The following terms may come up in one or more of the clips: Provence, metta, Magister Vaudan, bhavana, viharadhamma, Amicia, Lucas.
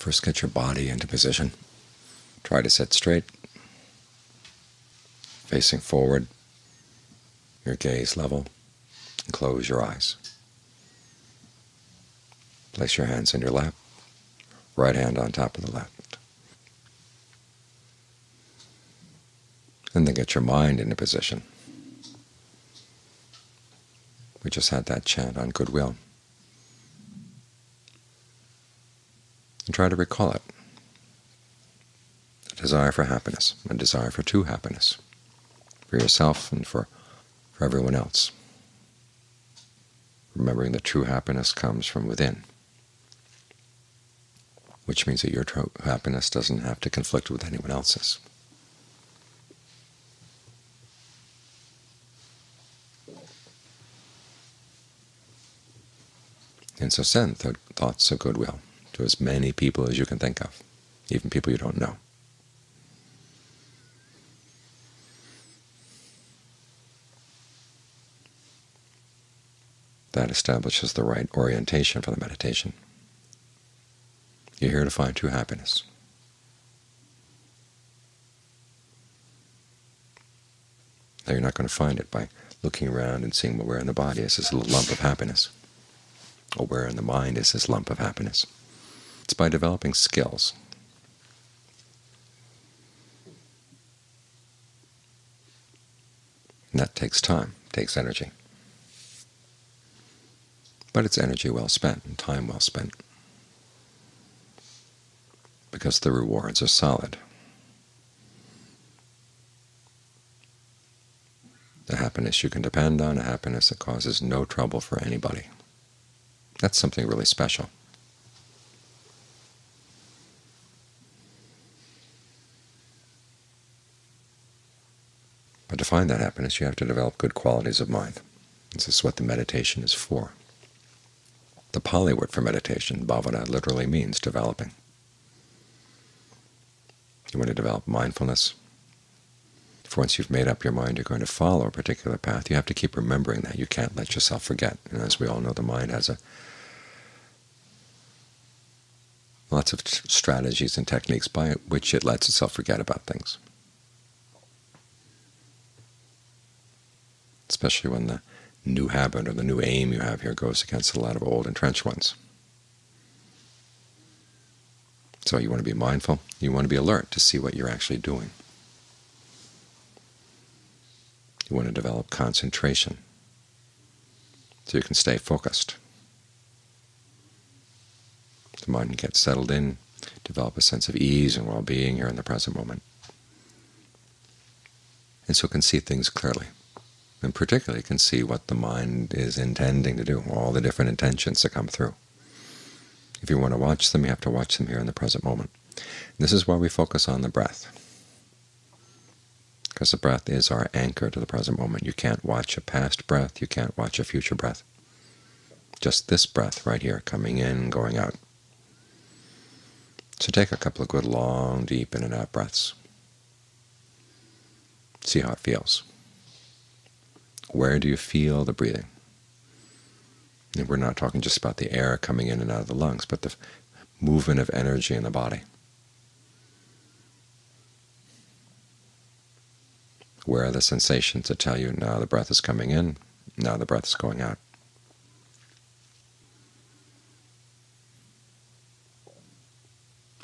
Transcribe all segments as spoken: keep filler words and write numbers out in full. First get your body into position. Try to sit straight, facing forward, your gaze level, and close your eyes. Place your hands in your lap, right hand on top of the left. And then get your mind into position. We just had that chant on goodwill. And try to recall it. A desire for happiness, a desire for true happiness, for yourself and for, for everyone else. Remembering that true happiness comes from within, which means that your true happiness doesn't have to conflict with anyone else's. And so send th thoughts of goodwill to as many people as you can think of, even people you don't know. That establishes the right orientation for the meditation. You're here to find true happiness. Now you're not going to find it by looking around and seeing, well, where in the body is this little lump of happiness, or where in the mind is this lump of happiness. It's by developing skills. And that takes time, takes energy. But it's energy well spent and time well spent, because the rewards are solid. A happiness you can depend on, a happiness that causes no trouble for anybody. That's something really special. But to find that happiness, you have to develop good qualities of mind. This is what the meditation is for. The Pali word for meditation, bhavana, literally means developing. You want to develop mindfulness. For once you've made up your mind you're going to follow a particular path, you have to keep remembering that. You can't let yourself forget. And as we all know, the mind has a, lots of strategies and techniques by which it lets itself forget about things, especially when the new habit or the new aim you have here goes against a lot of old entrenched ones. So you want to be mindful, you want to be alert to see what you're actually doing. You want to develop concentration so you can stay focused. The mind can get settled in, develop a sense of ease and well-being here in the present moment, and so can see things clearly. And particularly can see what the mind is intending to do, all the different intentions that come through. If you want to watch them, you have to watch them here in the present moment. And this is why we focus on the breath, because the breath is our anchor to the present moment. You can't watch a past breath, you can't watch a future breath. Just this breath right here, coming in, going out. So take a couple of good, long, deep in and out breaths. See how it feels. Where do you feel the breathing? And we're not talking just about the air coming in and out of the lungs, but the movement of energy in the body. Where are the sensations that tell you now the breath is coming in, now the breath is going out?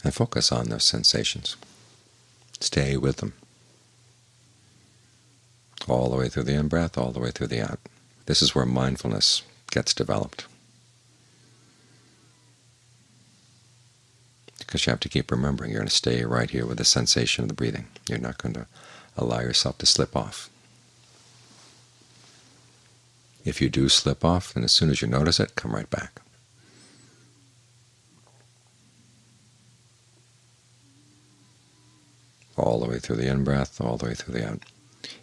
And focus on those sensations. Stay with them. All the way through the in-breath, all the way through the out. This is where mindfulness gets developed, because you have to keep remembering you're going to stay right here with the sensation of the breathing. You're not going to allow yourself to slip off. If you do slip off, then as soon as you notice it, come right back. All the way through the in-breath, all the way through the out.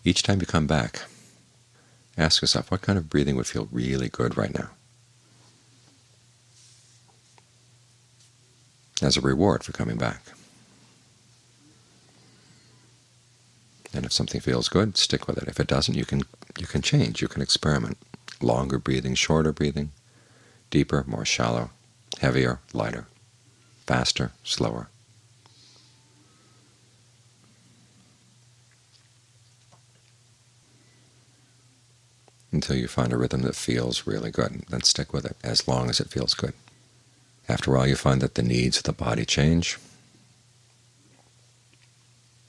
Each time you come back, ask yourself, what kind of breathing would feel really good right now, as a reward for coming back? And if something feels good, stick with it. If it doesn't, you can you can change, you can experiment. Longer breathing, shorter breathing, deeper, more shallow, heavier, lighter. faster, slower. Until you find a rhythm that feels really good, then stick with it as long as it feels good. After all, you find that the needs of the body change,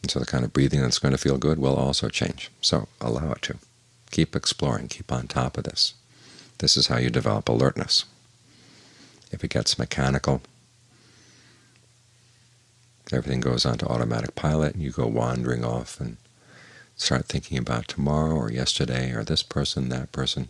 and so the kind of breathing that's going to feel good will also change. So allow it to. Keep exploring. Keep on top of this. This is how you develop alertness. If it gets mechanical, everything goes on to automatic pilot, and you go wandering off and start thinking about tomorrow or yesterday or this person, that person.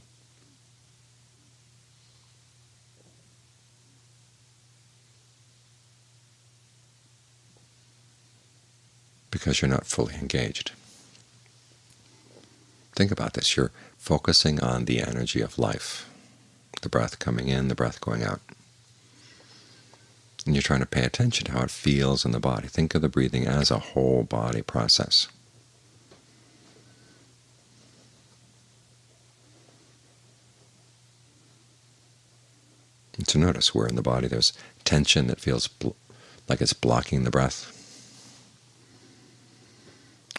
Because you're not fully engaged. Think about this. You're focusing on the energy of life, the breath coming in, the breath going out. And you're trying to pay attention to how it feels in the body. Think of the breathing as a whole body process. And so notice where in the body there's tension that feels like it's blocking the breath,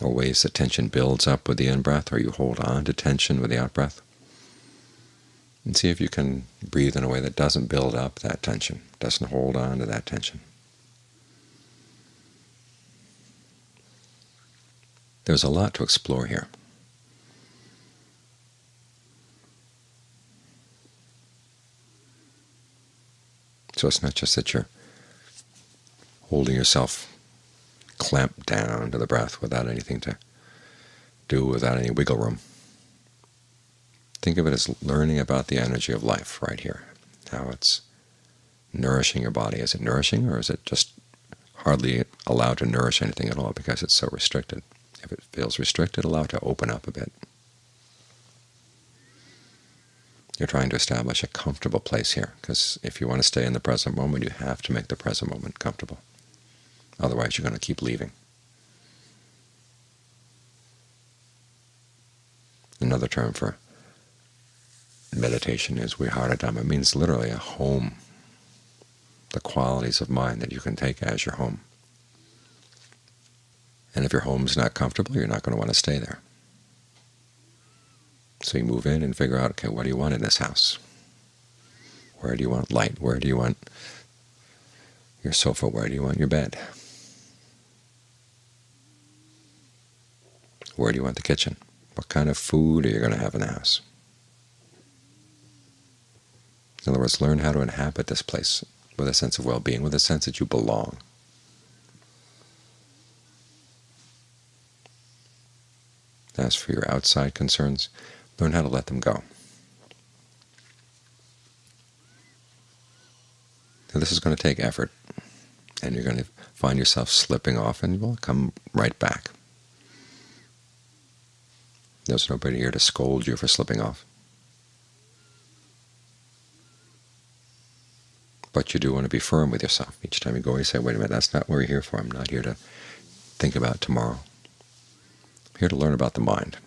or ways that tension builds up with the in-breath, or you hold on to tension with the out-breath. And see if you can breathe in a way that doesn't build up that tension, doesn't hold on to that tension. There's a lot to explore here. So it's not just that you're holding yourself clamped down to the breath without anything to do, without any wiggle room. Think of it as learning about the energy of life right here, how it's nourishing your body. Is it nourishing, or is it just hardly allowed to nourish anything at all because it's so restricted? If it feels restricted, allow it to open up a bit. You're trying to establish a comfortable place here, because if you want to stay in the present moment, you have to make the present moment comfortable. Otherwise, you're going to keep leaving. Another term for meditation is viharadhamma. It means literally a home, the qualities of mind that you can take as your home. And if your home's not comfortable, you're not going to want to stay there. So you move in and figure out, okay, what do you want in this house? Where do you want light? Where do you want your sofa? Where do you want your bed? Where do you want the kitchen? What kind of food are you going to have in the house? In other words, learn how to inhabit this place with a sense of well-being, with a sense that you belong. As for your outside concerns, learn how to let them go. Now, this is going to take effort, and you're going to find yourself slipping off, and you'll come right back. There's nobody here to scold you for slipping off. But you do want to be firm with yourself. Each time you go, you say, wait a minute, that's not what we're here for. I'm not here to think about tomorrow. I'm here to learn about the mind.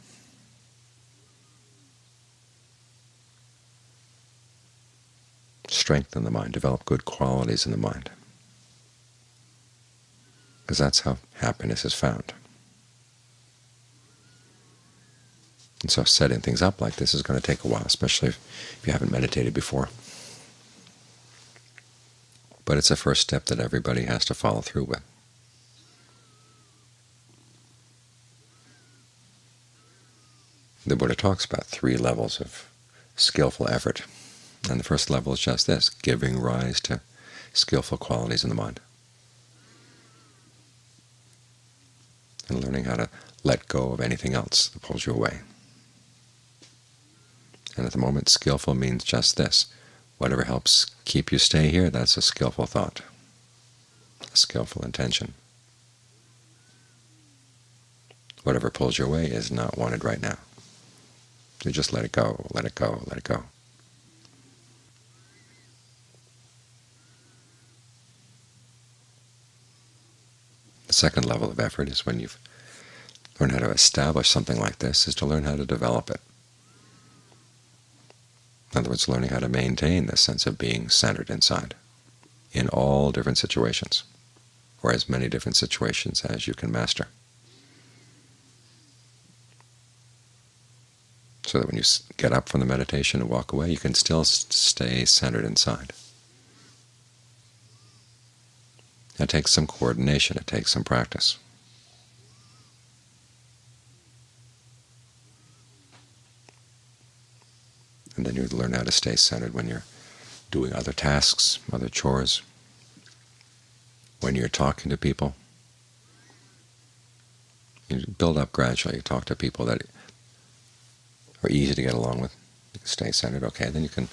Strengthen the mind, develop good qualities in the mind, because that's how happiness is found. And so setting things up like this is going to take a while, especially if you haven't meditated before. But it's a first step that everybody has to follow through with. The Buddha talks about three levels of skillful effort. And the first level is just this, giving rise to skillful qualities in the mind, and learning how to let go of anything else that pulls you away. And at the moment, skillful means just this. Whatever helps keep you stay here, that's a skillful thought, a skillful intention. Whatever pulls you away is not wanted right now. So just let it go, let it go, let it go. The second level of effort is when you've learned how to establish something like this, is to learn how to develop it. In other words, learning how to maintain this sense of being centered inside, in all different situations, or as many different situations as you can master, so that when you get up from the meditation and walk away, you can still stay centered inside. It takes some coordination, it takes some practice. And then you learn how to stay centered when you're doing other tasks, other chores, when you're talking to people. You build up gradually. You talk to people that are easy to get along with. You can stay centered. Okay, then you can.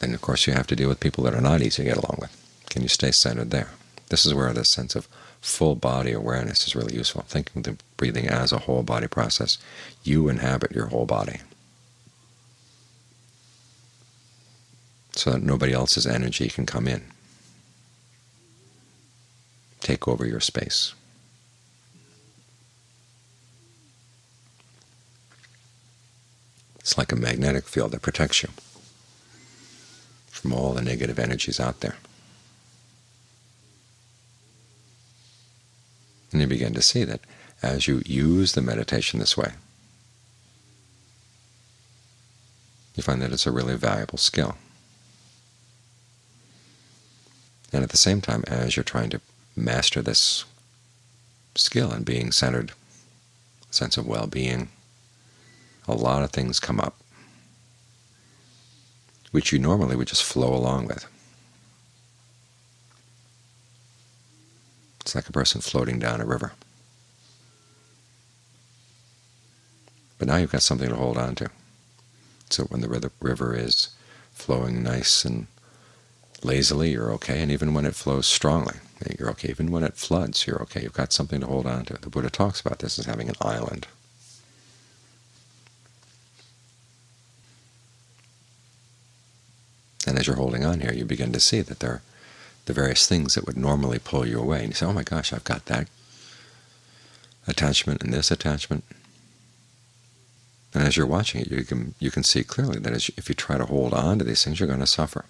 Then of course you have to deal with people that are not easy to get along with. Can you stay centered there? This is where this sense of full body awareness is really useful. Thinking of breathing as a whole body process. You inhabit your whole body, so that nobody else's energy can come in, take over your space. It's like a magnetic field that protects you from all the negative energies out there. And you begin to see that as you use the meditation this way, you find that it's a really valuable skill. And at the same time, as you're trying to master this skill in being centered, a sense of well-being, a lot of things come up which you normally would just flow along with. It's like a person floating down a river. But now you've got something to hold on to. So when the river is flowing nice and lazily, you're okay, and even when it flows strongly, you're okay. Even when it floods, you're okay. You've got something to hold on to. The Buddha talks about this as having an island. And as you're holding on here, you begin to see that there are the various things that would normally pull you away. And you say, oh my gosh, I've got that attachment and this attachment. And as you're watching it, you can, you can see clearly that as you, if you try to hold on to these things, you're going to suffer.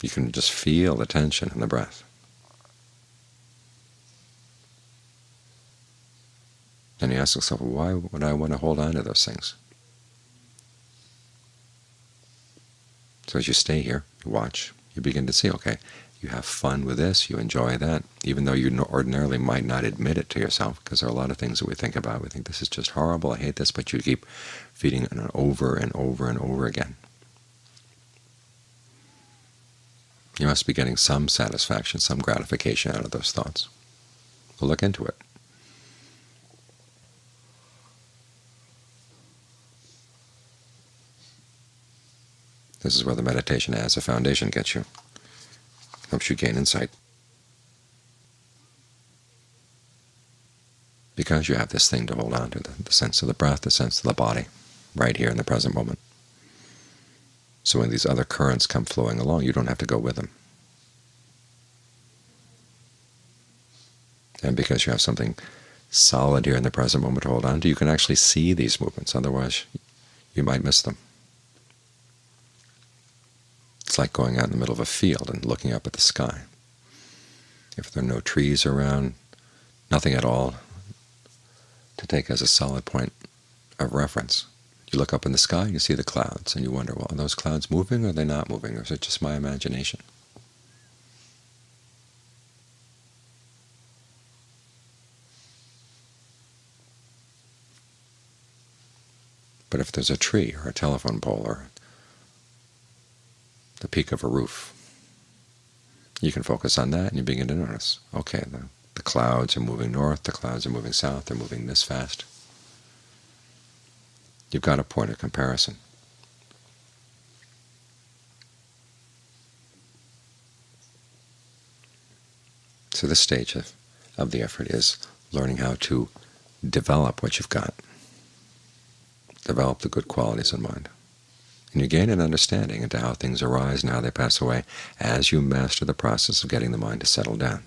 You can just feel the tension in the breath. And you ask yourself, well, why would I want to hold on to those things? So as you stay here, you watch, you begin to see, okay, you have fun with this, you enjoy that, even though you ordinarily might not admit it to yourself, because there are a lot of things that we think about. We think, this is just horrible, I hate this, but you keep feeding it over and over and over again. You must be getting some satisfaction, some gratification out of those thoughts. Well, look into it. This is where the meditation as a foundation gets you, helps you gain insight. Because you have this thing to hold on to, the, the sense of the breath, the sense of the body, right here in the present moment. So when these other currents come flowing along, you don't have to go with them. And because you have something solid here in the present moment to hold on to, you can actually see these movements. Otherwise, you might miss them. It's like going out in the middle of a field and looking up at the sky. If there are no trees around, nothing at all to take as a solid point of reference, you look up in the sky and you see the clouds, and you wonder, well, are those clouds moving or are they not moving, or is it just my imagination? But if there's a tree or a telephone pole or the peak of a roof, you can focus on that and you begin to notice, okay, the, the clouds are moving north, the clouds are moving south, they're moving this fast. You've got a point of comparison. So this stage of, of the effort is learning how to develop what you've got, develop the good qualities in mind. And you gain an understanding into how things arise and how they pass away as you master the process of getting the mind to settle down.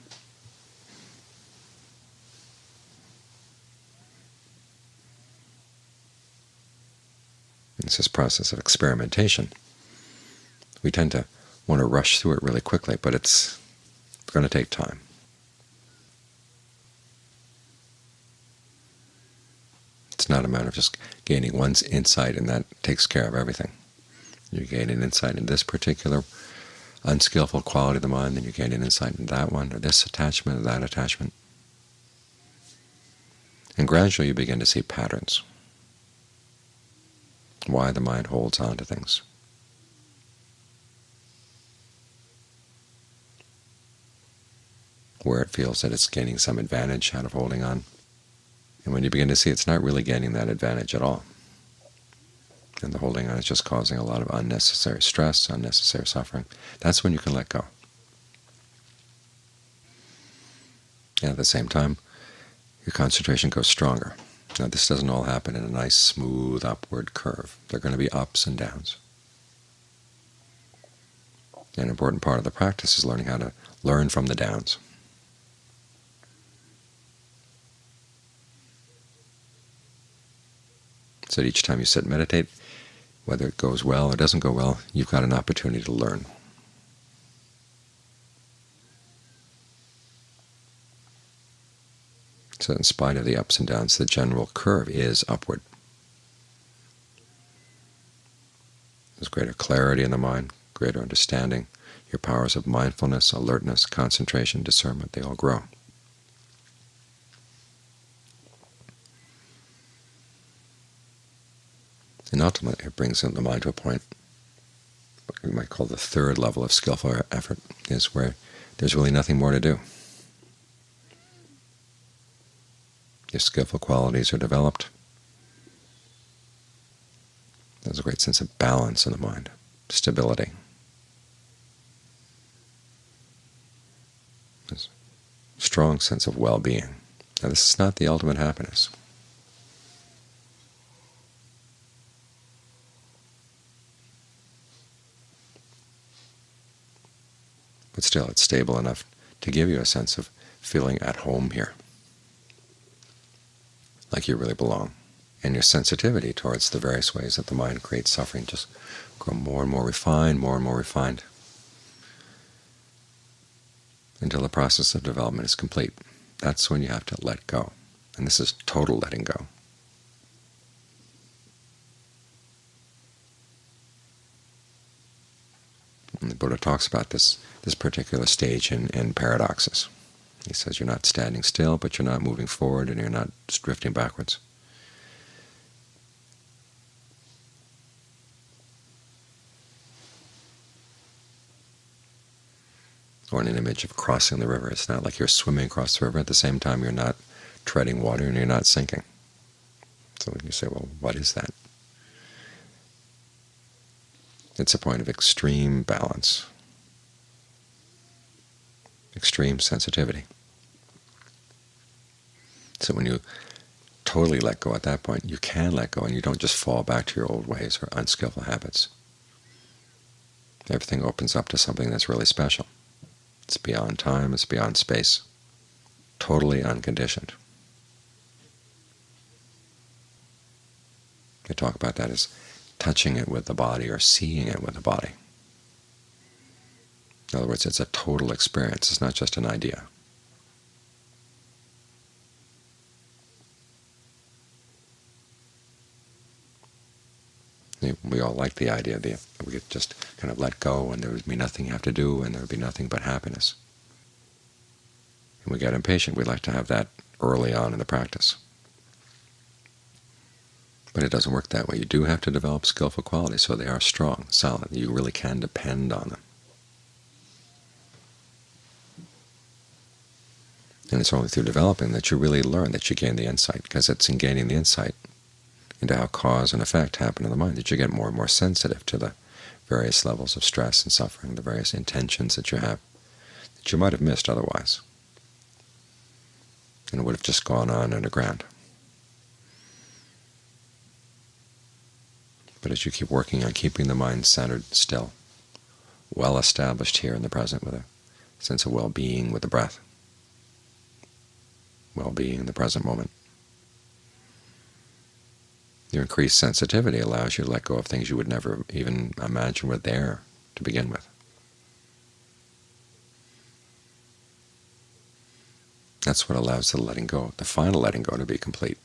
It's this process of experimentation We tend to want to rush through it really quickly, but it's going to take time. It's not a matter of just gaining one's insight, and that takes care of everything. You gain an insight in this particular unskillful quality of the mind, then you gain an insight in that one, or this attachment, or that attachment. And gradually you begin to see patterns, why the mind holds on to things. Where it feels that it's gaining some advantage out of holding on. And when you begin to see it's not really gaining that advantage at all, and the holding on is just causing a lot of unnecessary stress, unnecessary suffering, that's when you can let go. And at the same time, your concentration goes stronger. Now, this doesn't all happen in a nice, smooth, upward curve. There are going to be ups and downs. An important part of the practice is learning how to learn from the downs. So each time you sit and meditate, whether it goes well or doesn't go well, you've got an opportunity to learn. So in spite of the ups and downs, the general curve is upward. There's greater clarity in the mind, greater understanding. Your powers of mindfulness, alertness, concentration, discernment, they all grow. And ultimately it brings the mind to a point, what we might call the third level of skillful effort, is where there's really nothing more to do. Your skillful qualities are developed. There's a great sense of balance in the mind, stability. There's a strong sense of well-being. Now, this is not the ultimate happiness. But still, it's stable enough to give you a sense of feeling at home here, like you really belong. And your sensitivity towards the various ways that the mind creates suffering just grow more and more refined, more and more refined, until the process of development is complete. That's when you have to let go. And this is total letting go. And the Buddha talks about this this particular stage in, in paradoxes. He says you're not standing still, but you're not moving forward, and you're not drifting backwards. Or in an image of crossing the river, it's not like you're swimming across the river. At the same time, you're not treading water, and you're not sinking. So you say, well, what is that? It's a point of extreme balance, extreme sensitivity. So when you totally let go at that point, you can let go, and you don't just fall back to your old ways or unskillful habits. Everything opens up to something that's really special. It's beyond time, it's beyond space, totally unconditioned. They talk about that as touching it with the body or seeing it with the body. In other words, it's a total experience. It's not just an idea. We all like the idea that we could just kind of let go, and there would be nothing you have to do, and there would be nothing but happiness. And we get impatient. We like to have that early on in the practice. But it doesn't work that way. You do have to develop skillful qualities so they are strong, solid. You really can depend on them. And it's only through developing that you really learn, that you gain the insight, because it's in gaining the insight into how cause and effect happen in the mind that you get more and more sensitive to the various levels of stress and suffering, the various intentions that you have that you might have missed otherwise, and would have just gone on underground. But as you keep working on keeping the mind centered still, well established here in the present, with a sense of well-being with the breath, well-being in the present moment, your increased sensitivity allows you to let go of things you would never even imagine were there to begin with. That's what allows the letting go, the final letting go, to be complete.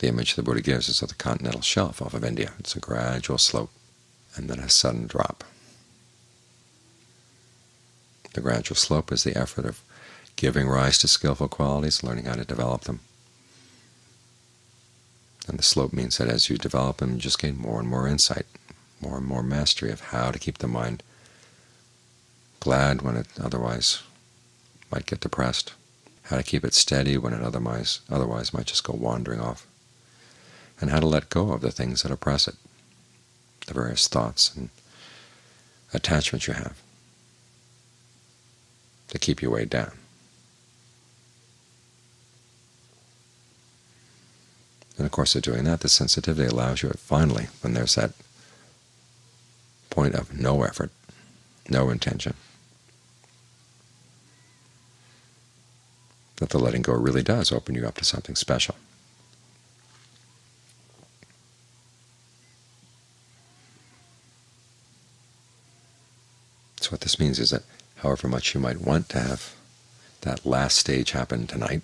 The image the Buddha gives is of the continental shelf off of India. It's a gradual slope and then a sudden drop. The gradual slope is the effort of giving rise to skillful qualities, learning how to develop them. And the slope means that as you develop them, you just gain more and more insight, more and more mastery of how to keep the mind glad when it otherwise might get depressed, how to keep it steady when it otherwise, otherwise might just go wandering off, and how to let go of the things that oppress it, the various thoughts and attachments you have to keep you weighed down. And of course, in doing that, the sensitivity allows you, finally, when there's that point of no effort, no intention, that the letting go really does open you up to something special. So what this means is that however much you might want to have that last stage happen tonight,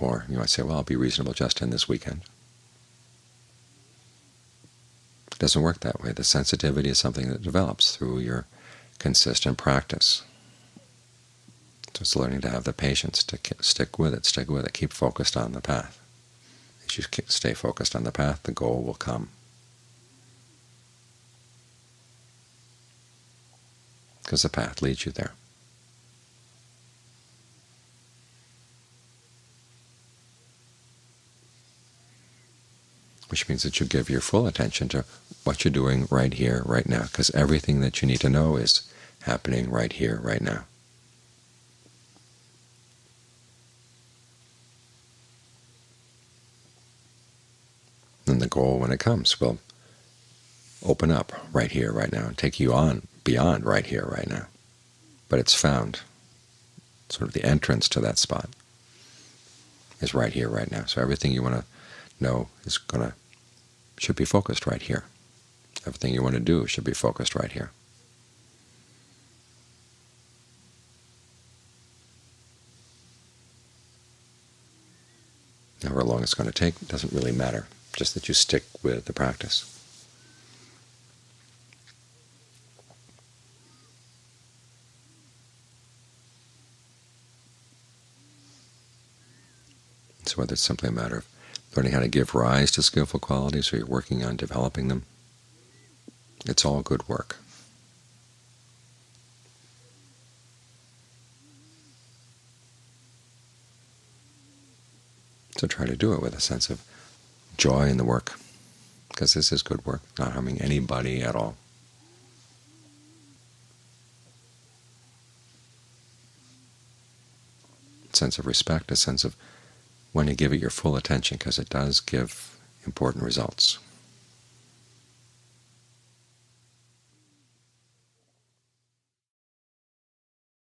or you might say, well, I'll be reasonable just in this weekend. It doesn't work that way. The sensitivity is something that develops through your consistent practice. So it's learning to have the patience to stick with it, stick with it, keep focused on the path. As you stay focused on the path, the goal will come. Because the path leads you there. Which means that you give your full attention to what you're doing right here, right now, because everything that you need to know is happening right here, right now. And the goal, when it comes, will open up right here, right now, and take you on beyond right here, right now. But it's found. Sort of the entrance to that spot is right here, right now. So everything you want to know is going to should be focused right here. Everything you want to do should be focused right here. However long it's going to take doesn't really matter, just that you stick with the practice. So whether it's simply a matter of learning how to give rise to skillful qualities, or you're working on developing them, it's all good work. So try to do it with a sense of joy in the work, because this is good work, not harming anybody at all. A sense of respect, a sense of when you give it your full attention, because it does give important results.